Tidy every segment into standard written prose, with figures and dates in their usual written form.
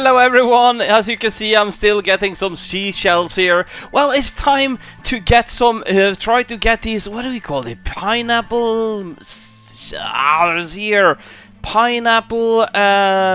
Hello everyone, as you can see I'm still getting some seashells here. Well, it's time to get some, try to get these, what do we call it, pineapple here. Pineapple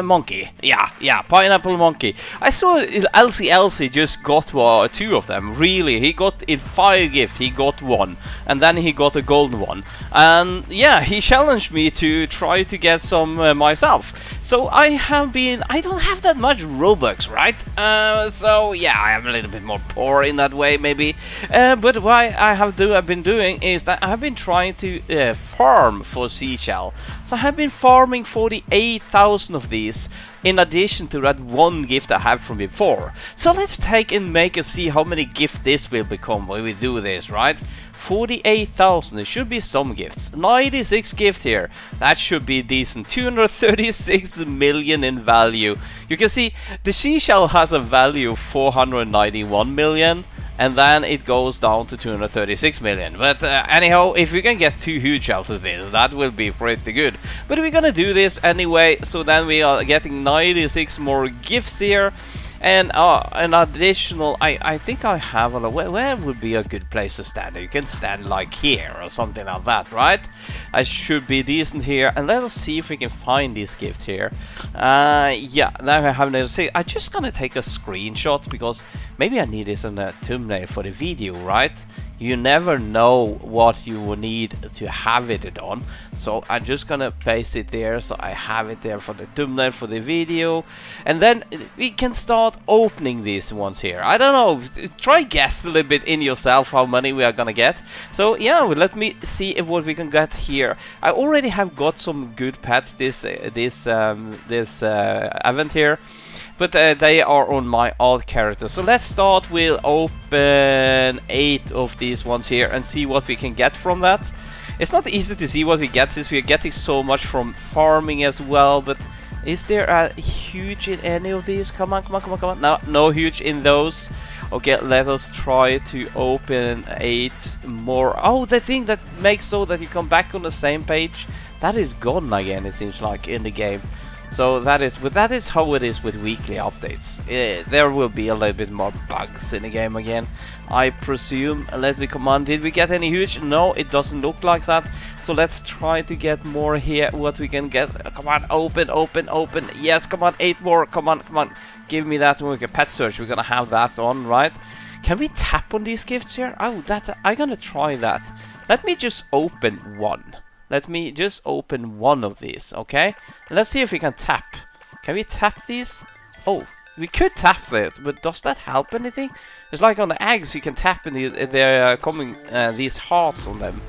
monkey. Yeah, pineapple monkey. I saw LCLC just got two of them, really. He got in fire gift, he got one, and then he got a golden one. And yeah, he challenged me to try to get some myself. So I have been, I don't have that much Robux, right? So yeah, I am a little bit more poor in that way, maybe. But what I have been doing is that I have been trying to farm for seashell. So I have been farming 48,000 of these, in addition to that one gift I have from before. So let's take and make and see how many gifts this will become when we do this, right? 48,000, there should be some gifts. 96 gifts here, that should be decent. 236 million in value. You can see the seashell has a value of 491 million. And then it goes down to 236 million. But anyhow, if we can get two huge shells of this, that will be pretty good. But we're gonna do this anyway, so then we are getting 96 more gifts here. And an additional, I think I have a, where would be a good place to stand? You can stand like here or something like that, right? I should be decent here. And let us see if we can find these gifts here. Yeah, now I have another thing. I'm just gonna take a screenshot because maybe I need this in a thumbnail for the video, right? You never know what you will need to have it on. So I'm just gonna paste it there, so I have it there for the thumbnail for the video. And then we can start opening these ones here. I don't know, try guess a little bit in yourself how many we are gonna get. So yeah, let me see if what we can get here. I already have got some good pets this event here. But they are on my alt character. So let's start with open 8 of these ones here and see what we can get from that. It's not easy to see what we get since we are getting so much from farming as well. But is there a huge in any of these? Come on, come on, come on, come on. No, no huge in those. Okay, let us try to open 8 more. Oh, the thing that makes so that you come back on the same page. That is gone again, it seems like, in the game. So that is, but that is how it is with weekly updates. There will be a little bit more bugs in the game again, I presume. Let me come on. Did we get any huge? No, it doesn't look like that. So let's try to get more here. What we can get? Come on, open, open, open. Yes, come on, 8 more. Come on, come on. Give me that one. We can pet search. We're gonna have that on, right? Can we tap on these gifts here? Oh, that I'm gonna try that. Let me just open one. Let me just open one of these, okay? Let's see if we can tap. Can we tap these? Oh, we could tap that, but does that help anything? It's like on the eggs, you can tap and they're coming these hearts on them.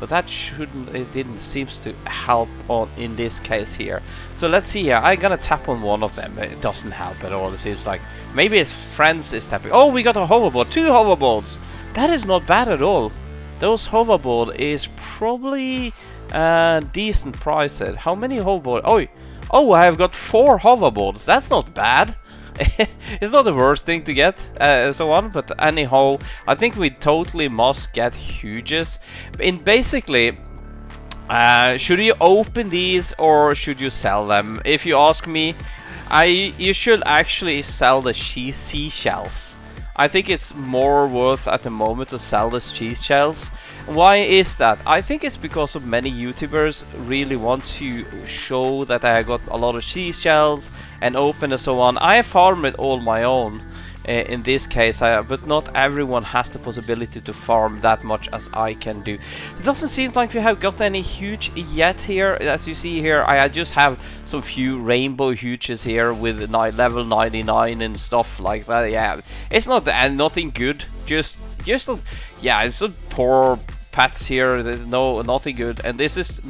But that shouldn't, it didn't seem to help on in this case here. So let's see here. I'm gonna tap on one of them. It doesn't help at all, it seems like. Maybe his friends is tapping. Oh, we got a hoverboard, 2 hoverboards. That is not bad at all. Those hoverboard is probably decent price. How many hoverboards? Oh, I have got 4 hoverboards. That's not bad. It's not the worst thing to get, so on. But anyhow, I think we totally must get huges. In basically, should you open these or should you sell them? If you ask me, you should actually sell the seashells. I think it's more worth at the moment to sell the seashells. Why is that? I think it's because of many YouTubers really want to show that I got a lot of seashells and open and so on. I farm it all my own in this case, but not everyone has the possibility to farm that much as I can do. It doesn't seem like we have got any huge yet here. As you see here, I just have some few rainbow huges here with level 99 and stuff like that. Yeah, it's not nothing good. Just yeah, it's a poor pets here. No, nothing good. And this is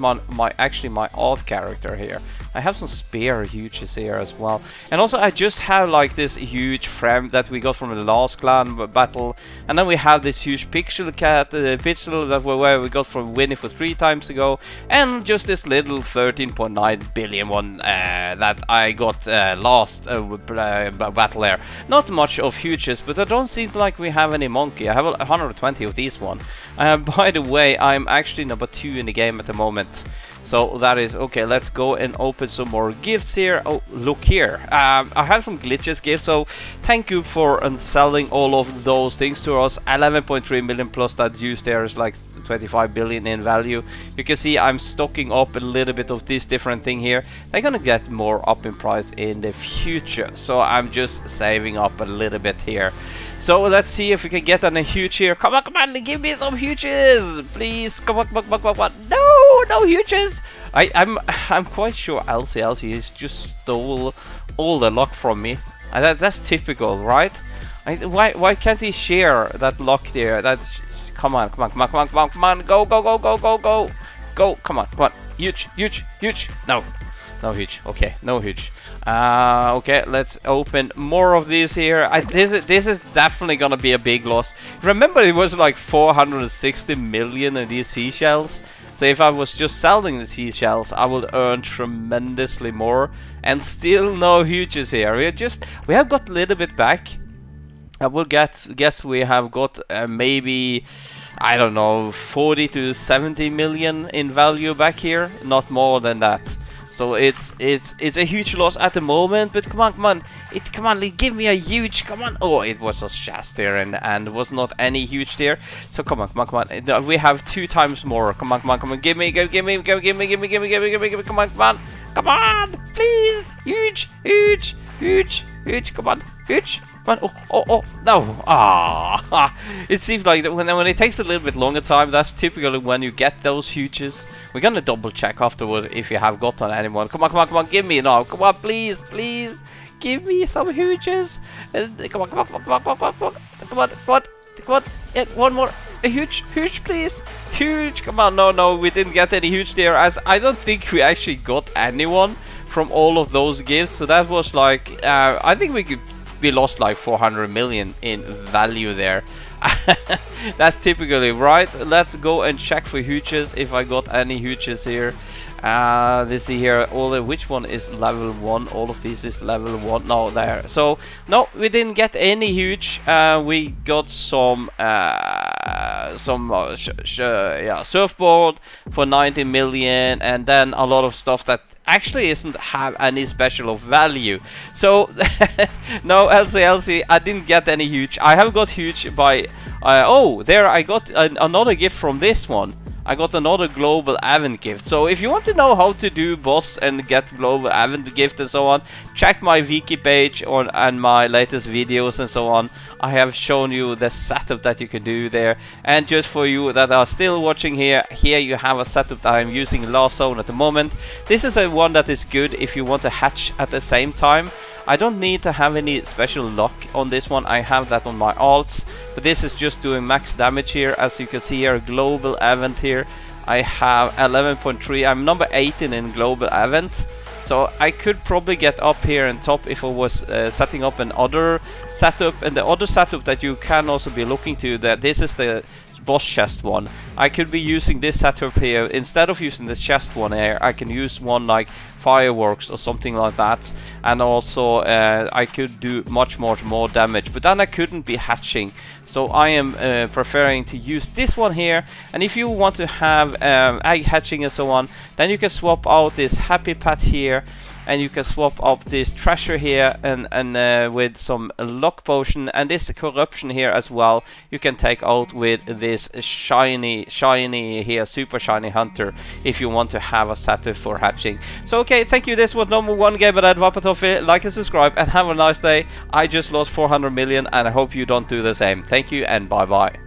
actually my odd character here. I have some spare huges here as well. And also I just have like this huge frame that we got from the last clan battle. And then we have this huge pixel cat, the pixel that we got from Winnie for 3 times ago. And just this little 13.9 billion one that I got last battle there. Not much of huges, but I don't seem like we have any monkey. I have 120 of these one. By the way, I'm actually number 2 in the game at the moment. So that is okay. Let's go and open open some more gifts here. Oh, look here. I have some glitches gifts, so thank you for selling all of those things to us. 11.3 million plus that used there is like 25 billion in value. You can see I'm stocking up a little bit of this different thing here. They're gonna get more up in price in the future, so I'm just saving up a little bit here. So let's see if we can get on a huge here. Come on, come on, give me some huges, please. Come on, come on, come on, come on. No, no huges. I'm quite sure LCLC has just stole all the luck from me, and that's typical, right? Why can't he share that luck there? Come on, come on, come on, come on, come on, come on, go, go, go, go, go, go, go, come on, come on, huge, huge, huge, no, no huge, okay, no huge, okay, let's open more of these here. This is definitely gonna be a big loss. Remember, it was like 460 million in these seashells, so if I was just selling the seashells, I would earn tremendously more, and still no huges here. We have got a little bit back. I will guess we have got maybe, I don't know, 40 to 70 million in value back here, not more than that. So it's a huge loss at the moment, but come on, come on, give me a huge, come on. Oh, it was a shast there, and was not any huge there. So come on, come on, come on. No, we have 2 times more. Come on, come on, come on. Give me. Come on, come on, come on, please. Huge, huge, huge, huge. Come on, huge. Oh, oh, oh, no. Ah, it seems like that when it takes a little bit longer time, that's typically when you get those huges. We're gonna double check afterward if you have got on anyone. Come on, come on, come on, give me now. Come on, please, please, give me some huges. Come on, come on, come on, come on, come on, come on, come on, come on. Yeah, one more. A huge, huge, please. Huge. Come on, no, no, we didn't get any huge there, as I don't think we actually got anyone from all of those gifts. So that was like, I think we could. We lost like 400 million in value there. That's typically right. Let's go and check for huges if I got any huges here. Let's see here. Which one is level 1? All of these is level 1. No, there. So no, we didn't get any huge. We got some surfboard for 90 million, and then a lot of stuff that actually isn't have any special of value. So no, LCLC, I didn't get any huge. I have got huge by oh, there I got another gift from this one. I got another global event gift. So if you want to know how to do boss and get global event gift and so on, check my wiki page and my latest videos and so on. I have shown you the setup that you can do there. And just for you that are still watching here, here you have a setup that I'm using last zone at the moment. This is a one that is good if you want to hatch at the same time. I don't need to have any special luck on this one. I have that on my alts, but this is just doing max damage here. As you can see here, global event here. I have 11.3. I'm number 18 in global event, so I could probably get up here and top if I was setting up another setup. And the other setup that you can also be looking to, that this is the boss chest one. I could be using this setup here instead of using this chest one here. I can use one like fireworks or something like that, and also I could do much more damage, but then I couldn't be hatching, so I am preferring to use this one here. And if you want to have egg hatching and so on, then you can swap out this happy pet here, and you can swap up this treasure here and with some luck potion, and this corruption here as well you can take out with this shiny here, super shiny hunter, if you want to have a setup for hatching. So okay, thank you. This was number 1 game at Viper Toffi. Like and subscribe and have a nice day. I just lost 400 million, and I hope you don't do the same. Thank you and bye bye.